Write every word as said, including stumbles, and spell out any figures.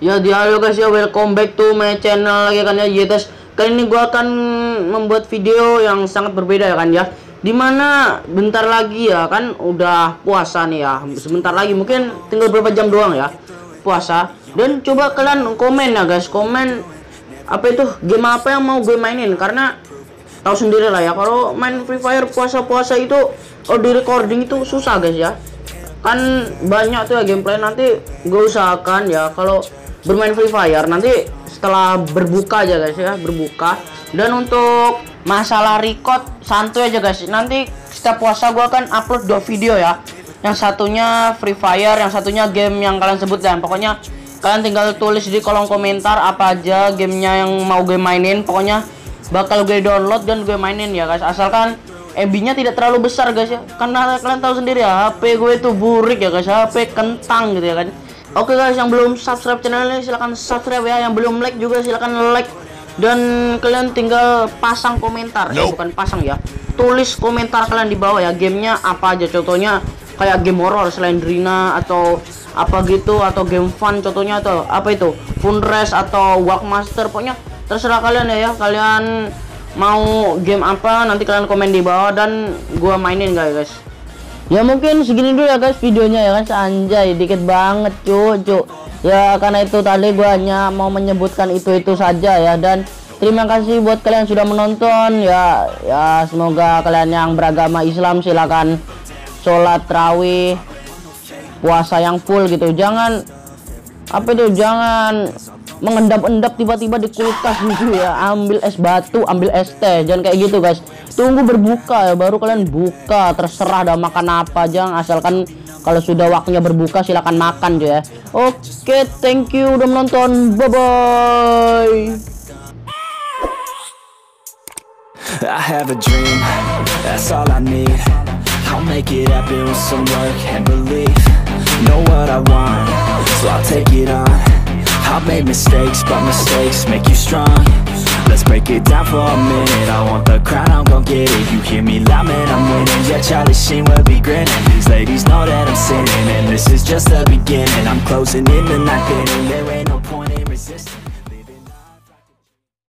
Ya di halo guys ya, welcome back to my channel lagi kan ya Y T E S. Kali ini gua akan membuat video yang sangat berbeda ya kan ya, dimana bentar lagi ya kan udah puasa nih ya, sebentar lagi mungkin tinggal beberapa jam doang ya puasa. Dan coba kalian komen ya guys, komen apa itu game apa yang mau gue mainin, karena tahu sendiri lah ya kalau main Free Fire puasa-puasa itu kalau di recording itu susah guys ya, kan banyak tuh ya gameplay. Nanti gue usahakan ya kalau bermain Free Fire nanti setelah berbuka aja guys ya, berbuka. Dan untuk masalah record santuy aja guys, nanti setiap puasa gua akan upload dua video ya, yang satunya Free Fire, yang satunya game yang kalian sebut. Dan pokoknya kalian tinggal tulis di kolom komentar apa aja gamenya yang mau gue mainin, pokoknya bakal gue download dan gue mainin ya guys, asalkan M B-nya tidak terlalu besar guys ya, karena kalian tahu sendiri ya H P gue itu burik ya guys, H P kentang gitu ya kan. Oke guys, yang belum subscribe channel ini silahkan subscribe ya, yang belum like juga silahkan like, dan kalian tinggal pasang komentar, eh, bukan pasang ya, tulis komentar kalian di bawah ya gamenya apa aja, contohnya kayak game horror Slenderina atau apa gitu, atau game fun contohnya, atau apa itu Funres atau Walkmaster, pokoknya terserah kalian ya, ya kalian mau game apa nanti kalian komen di bawah dan gua mainin guys. Ya mungkin segini dulu ya guys videonya ya guys, anjay dikit banget cucu. Ya karena itu tadi gue hanya mau menyebutkan itu-itu saja ya. Dan terima kasih buat kalian sudah menonton ya. Ya semoga kalian yang beragama Islam silakan sholat tarawih, puasa yang full gitu. Jangan apa itu, jangan mengendap-endap tiba-tiba di kulkas gitu ya, ambil es batu, ambil es teh, jangan kayak gitu guys. Tunggu berbuka ya baru kalian buka, terserah dah makan apa, jangan asalkan kalau sudah waktunya berbuka silakan makan aja ya. Oke, thank you udah menonton, bye bye. I have a dream, that's all I need. I'll make it happen with some work and belief. Know what I want, so I'll take it on. I've made mistakes, but mistakes make you strong. Let's break it down for a minute. I want the crown, I'm gon' get it. You hear me loud, man, I'm winning. Yeah, Charlie Sheen will be grinning. These ladies know that I'm sinning, and this is just the beginning. I'm closing in the night, and there ain't no point.